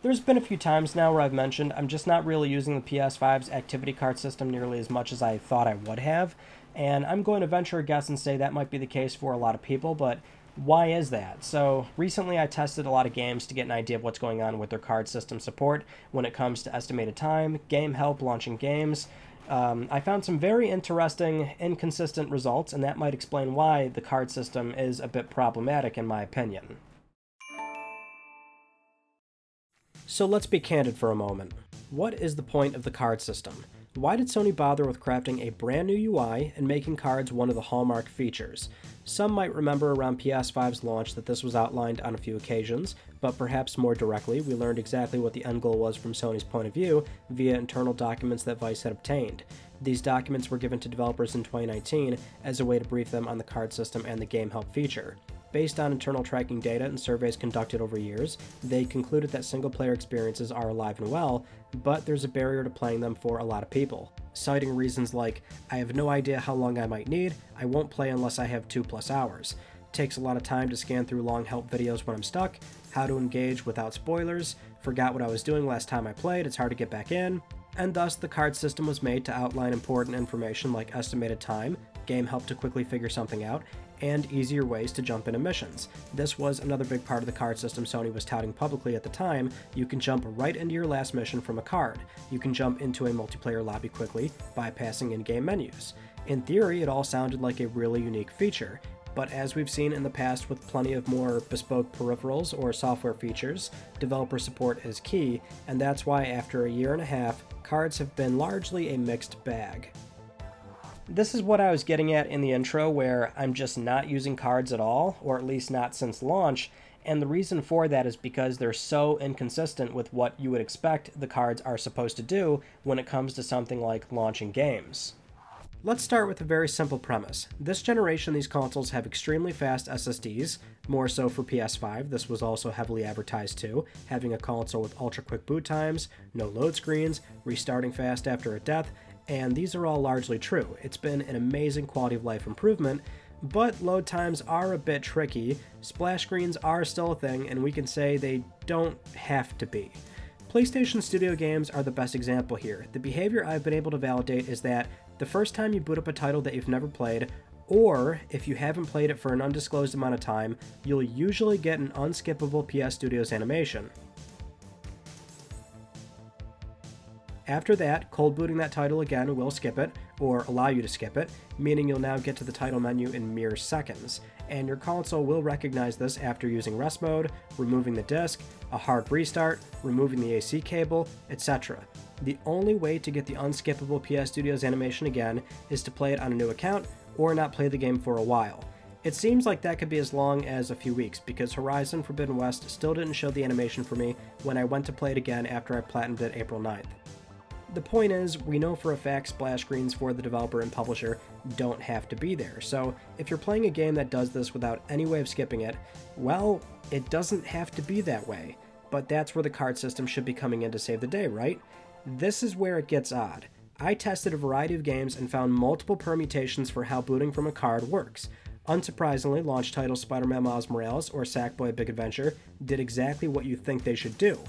There's been a few times now where I've mentioned I'm just not really using the PS5's activity card system nearly as much as I thought I would have, and I'm going to venture a guess and say that might be the case for a lot of people, but why is that? So recently I tested a lot of games to get an idea of what's going on with their card system support when it comes to estimated time, game help, launching games. I found some very interesting, inconsistent results, and that might explain why the card system is a bit problematic in my opinion. So let's be candid for a moment. What is the point of the card system? Why did Sony bother with crafting a brand new UI and making cards one of the hallmark features? Some might remember around PS5's launch that this was outlined on a few occasions, but perhaps more directly, we learned exactly what the end goal was from Sony's point of view via internal documents that VICE had obtained. These documents were given to developers in 2019 as a way to brief them on the card system and the game help feature. Based on internal tracking data and surveys conducted over years, they concluded that single-player experiences are alive and well, but there's a barrier to playing them for a lot of people, citing reasons like, I have no idea how long I might need, I won't play unless I have 2+ hours, takes a lot of time to scan through long help videos when I'm stuck, how to engage without spoilers, forgot what I was doing last time I played, it's hard to get back in, and thus the card system was made to outline important information like estimated time, game help to quickly figure something out, and easier ways to jump into missions. This was another big part of the card system Sony was touting publicly at the time. You can jump right into your last mission from a card. You can jump into a multiplayer lobby quickly, bypassing in-game menus. In theory, it all sounded like a really unique feature, but as we've seen in the past with plenty of more bespoke peripherals or software features, developer support is key, and that's why after a year and a half, cards have been largely a mixed bag. This is what I was getting at in the intro where I'm just not using cards at all, or at least not since launch, and the reason for that is because they're so inconsistent with what you would expect the cards are supposed to do when it comes to something like launching games. Let's start with a very simple premise. This generation these consoles have extremely fast SSDs, more so for PS5, this was also heavily advertised too, having a console with ultra-quick boot times, no load screens, restarting fast after a death, and these are all largely true. It's been an amazing quality of life improvement, but load times are a bit tricky, splash screens are still a thing, and we can say they don't have to be. PlayStation Studio games are the best example here. The behavior I've been able to validate is that the first time you boot up a title that you've never played, or if you haven't played it for an undisclosed amount of time, you'll usually get an unskippable PS Studios animation. After that, cold booting that title again will skip it, or allow you to skip it, meaning you'll now get to the title menu in mere seconds, and your console will recognize this after using rest mode, removing the disc, a hard restart, removing the AC cable, etc. The only way to get the unskippable PS Studios animation again is to play it on a new account, or not play the game for a while. It seems like that could be as long as a few weeks, because Horizon Forbidden West still didn't show the animation for me when I went to play it again after I platinumed it April 9th. The point is, we know for a fact splash screens for the developer and publisher don't have to be there, so if you're playing a game that does this without any way of skipping it, well, it doesn't have to be that way. But that's where the card system should be coming in to save the day, right? This is where it gets odd. I tested a variety of games and found multiple permutations for how booting from a card works. Unsurprisingly, launch titles Spider-Man Miles Morales or Sackboy Big Adventure did exactly what you think they should do.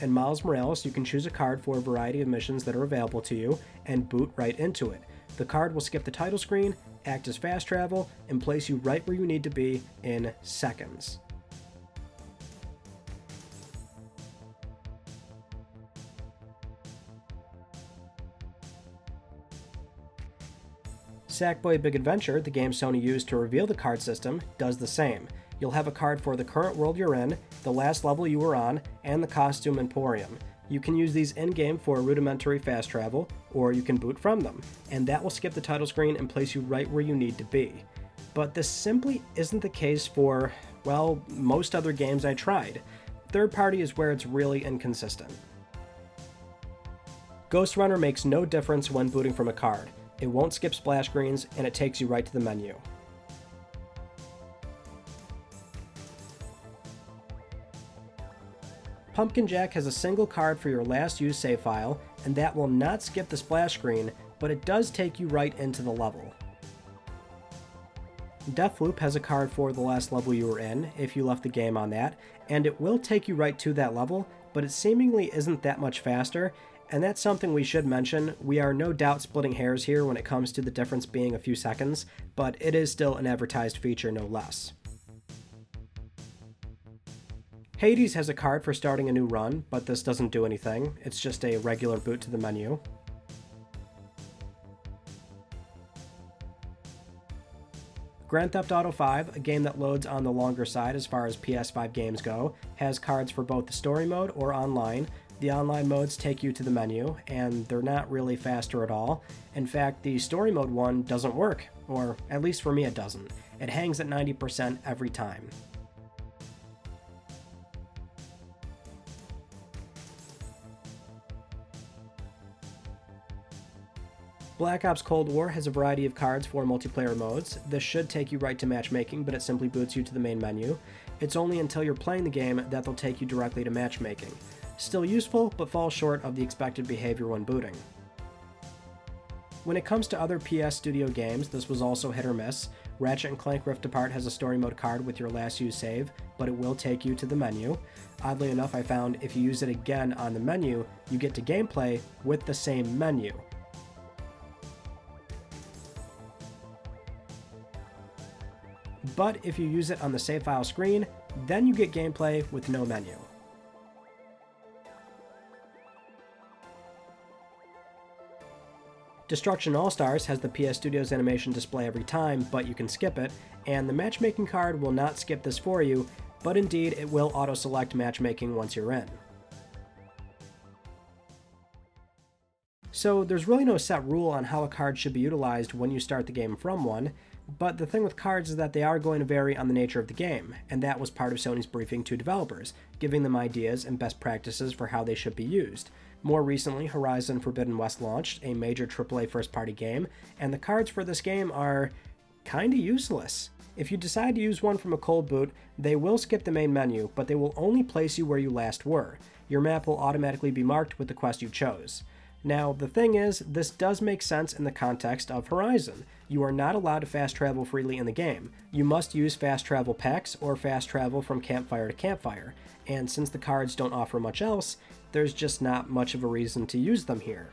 In Miles Morales, you can choose a card for a variety of missions that are available to you, and boot right into it. The card will skip the title screen, act as fast travel, and place you right where you need to be in seconds. Sackboy Big Adventure, the game Sony used to reveal the card system, does the same. You'll have a card for the current world you're in, the last level you were on, and the costume emporium. You can use these in-game for rudimentary fast travel, or you can boot from them, and that will skip the title screen and place you right where you need to be. But this simply isn't the case for, well, most other games I tried. Third party is where it's really inconsistent. Ghostrunner makes no difference when booting from a card. It won't skip splash screens, and it takes you right to the menu. Pumpkin Jack has a single card for your last used save file, and that will not skip the splash screen, but it does take you right into the level. Deathloop has a card for the last level you were in, if you left the game on that, and it will take you right to that level, but it seemingly isn't that much faster, and that's something we should mention. We are no doubt splitting hairs here when it comes to the difference being a few seconds, but it is still an advertised feature no less. Hades has a card for starting a new run, but this doesn't do anything, it's just a regular boot to the menu. Grand Theft Auto V, a game that loads on the longer side as far as PS5 games go, has cards for both the story mode or online. The online modes take you to the menu, and they're not really faster at all. In fact, the story mode one doesn't work, or at least for me it doesn't. It hangs at 90% every time. Black Ops Cold War has a variety of cards for multiplayer modes. This should take you right to matchmaking, but it simply boots you to the main menu. It's only until you're playing the game that they'll take you directly to matchmaking. Still useful, but falls short of the expected behavior when booting. When it comes to other PS Studio games, this was also hit or miss. Ratchet and Clank Rift Apart has a story mode card with your last used save, but it will take you to the menu. Oddly enough, I found if you use it again on the menu, you get to gameplay with the same menu. But if you use it on the save file screen, then you get gameplay with no menu. Destruction All-Stars has the PS Studios animation display every time, but you can skip it, and the matchmaking card will not skip this for you, but indeed it will auto-select matchmaking once you're in. So there's really no set rule on how a card should be utilized when you start the game from one, but the thing with cards is that they are going to vary on the nature of the game, and that was part of Sony's briefing to developers, giving them ideas and best practices for how they should be used. More recently, Horizon Forbidden West launched, a major AAA first-party game, and the cards for this game are kinda useless. If you decide to use one from a cold boot, they will skip the main menu, but they will only place you where you last were. Your map will automatically be marked with the quest you chose. Now, the thing is, this does make sense in the context of Horizon. You are not allowed to fast travel freely in the game. You must use fast travel packs or fast travel from campfire to campfire, and since the cards don't offer much else, there's just not much of a reason to use them here.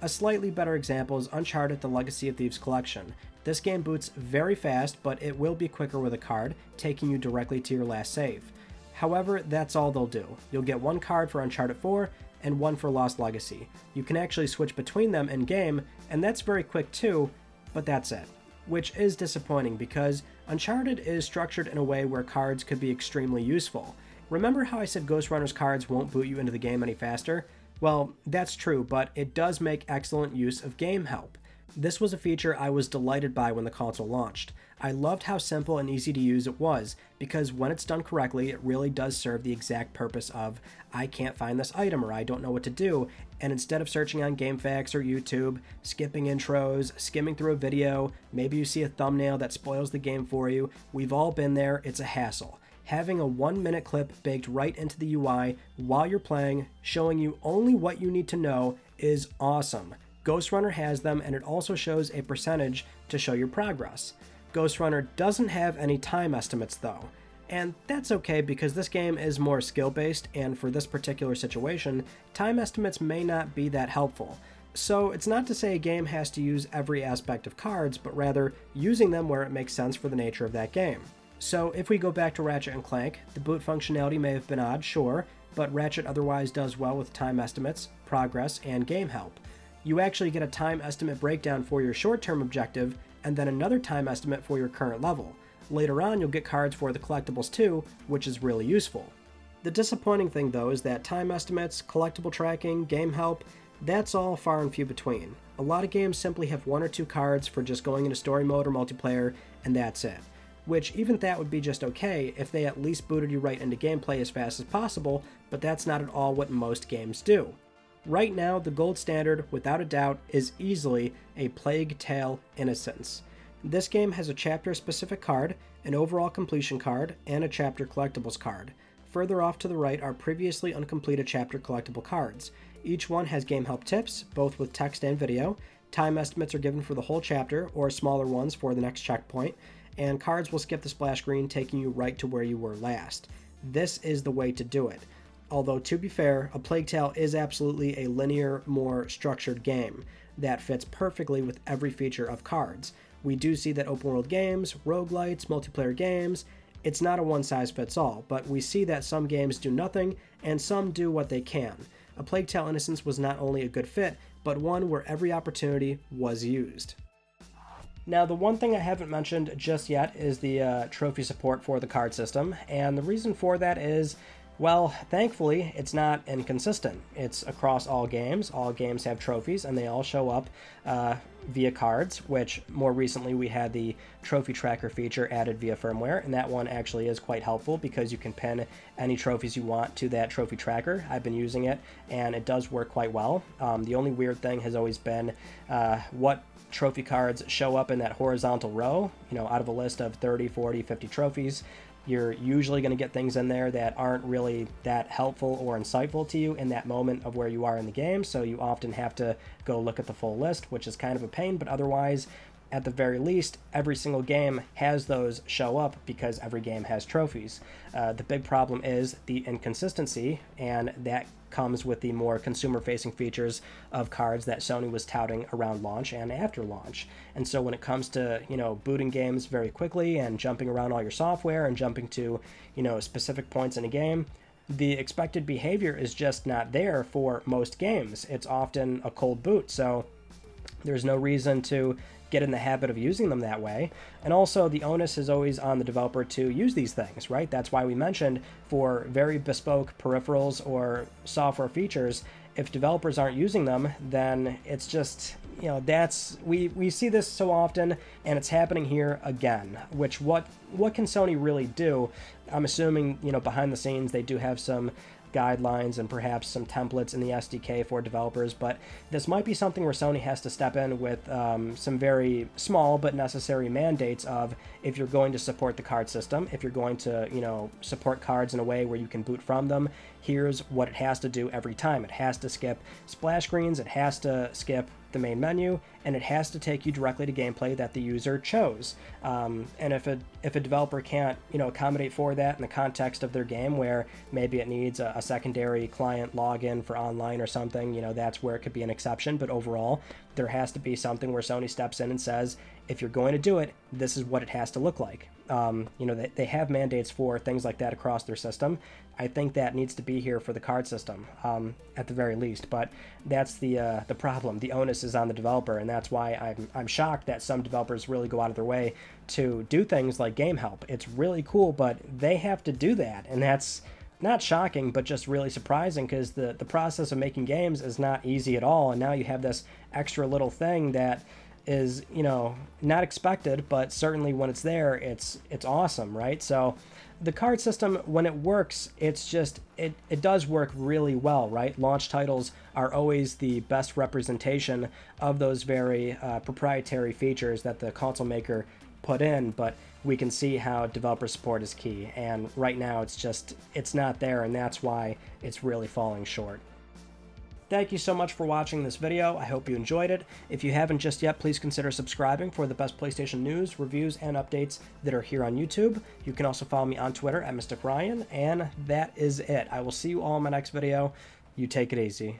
A slightly better example is Uncharted: The Legacy of Thieves Collection. This game boots very fast, but it will be quicker with a card, taking you directly to your last save. However, that's all they'll do. You'll get one card for Uncharted 4, and one for Lost Legacy. You can actually switch between them in-game, and that's very quick too, but that's it. Which is disappointing because Uncharted is structured in a way where cards could be extremely useful. Remember how I said Ghostrunner's cards won't boot you into the game any faster? Well, that's true, but it does make excellent use of game help. This was a feature I was delighted by when the console launched. I loved how simple and easy to use it was, because when it's done correctly, it really does serve the exact purpose of, I can't find this item or I don't know what to do, and instead of searching on GameFAQs or YouTube, skipping intros, skimming through a video, maybe you see a thumbnail that spoils the game for you, we've all been there, it's a hassle. Having a 1-minute clip baked right into the UI while you're playing, showing you only what you need to know, is awesome. Ghostrunner has them, and it also shows a percentage to show your progress. Ghostrunner doesn't have any time estimates though, and that's okay because this game is more skill-based, and for this particular situation, time estimates may not be that helpful. So it's not to say a game has to use every aspect of cards, but rather using them where it makes sense for the nature of that game. So if we go back to Ratchet and Clank, the boot functionality may have been odd, sure, but Ratchet otherwise does well with time estimates, progress, and game help. You actually get a time estimate breakdown for your short-term objective, and then another time estimate for your current level. Later on, you'll get cards for the collectibles too, which is really useful. The disappointing thing though is that time estimates, collectible tracking, game help, that's all far and few between. A lot of games simply have one or two cards for just going into story mode or multiplayer, and that's it. Which, even that would be just okay if they at least booted you right into gameplay as fast as possible, but that's not at all what most games do. Right now, the gold standard, without a doubt, is easily A Plague Tale Innocence. This game has a chapter-specific card, an overall completion card, and a chapter collectibles card. Further off to the right are previously uncompleted chapter collectible cards. Each one has game help tips, both with text and video. Time estimates are given for the whole chapter, or smaller ones for the next checkpoint, and cards will skip the splash screen, taking you right to where you were last. This is the way to do it. Although, to be fair, A Plague Tale is absolutely a linear, more structured game that fits perfectly with every feature of cards. We do see that open-world games, roguelites, multiplayer games, it's not a one-size-fits-all, but we see that some games do nothing, and some do what they can. A Plague Tale Innocence was not only a good fit, but one where every opportunity was used. Now, the one thing I haven't mentioned just yet is the trophy support for the card system, and the reason for that is, well, thankfully, it's not inconsistent. It's across all games. All games have trophies, and they all show up via cards, which more recently we had the trophy tracker feature added via firmware, and that one actually is quite helpful because you can pin any trophies you want to that trophy tracker. I've been using it, and it does work quite well. The only weird thing has always been what trophy cards show up in that horizontal row. You know, out of a list of 30, 40, 50 trophies, you're usually going to get things in there that aren't really that helpful or insightful to you in that moment of where you are in the game, so you often have to go look at the full list, which is kind of a pain, but otherwise, at the very least, every single game has those show up because every game has trophies. The big problem is the inconsistency, and that comes with the more consumer-facing features of cards that Sony was touting around launch and after launch. And so when it comes to, you know, booting games very quickly and jumping around all your software and jumping to, you know, specific points in a game, the expected behavior is just not there for most games. It's often a cold boot, so there's no reason to get in the habit of using them that way. And also, the onus is always on the developer to use these things, right? That's why we mentioned for very bespoke peripherals or software features, if developers aren't using them, then it's just, you know, that's, we see this so often, and it's happening here again, which what can Sony really do? I'm assuming, you know, behind the scenes they do have some guidelines and perhaps some templates in the SDK for developers, but this might be something where Sony has to step in with some very small but necessary mandates of, if you're going to support the card system, if you're going to, you know, support cards in a way where you can boot from them, here's what it has to do every time. It has to skip splash screens, it has to skip the main menu, and it has to take you directly to gameplay that the user chose. And if a developer can't, you know, accommodate for that in the context of their game, where maybe it needs a secondary client login for online or something, you know, that's where it could be an exception. But overall, there has to be something where Sony steps in and says, if you're going to do it, this is what it has to look like. You know, they have mandates for things like that across their system. I think that needs to be here for the card system, at the very least. But that's the problem. The onus is on the developer, and that's why I'm shocked that some developers really go out of their way to do things like game help. It's really cool, but they have to do that, and that's not shocking, but just really surprising, because the process of making games is not easy at all, and now you have this extra little thing that is, you know, not expected, but certainly when it's there, it's awesome, right? So the card system, when it works, it's just, it does work really well, right? Launch titles are always the best representation of those very proprietary features that the console maker put in, but we can see how developer support is key, and right now it's just, it's not there, and that's why it's really falling short. Thank you so much for watching this video. I hope you enjoyed it. If you haven't just yet, please consider subscribing for the best PlayStation news, reviews, and updates that are here on YouTube. You can also follow me on Twitter @MysticRyan, and that is it. I will see you all in my next video. You take it easy.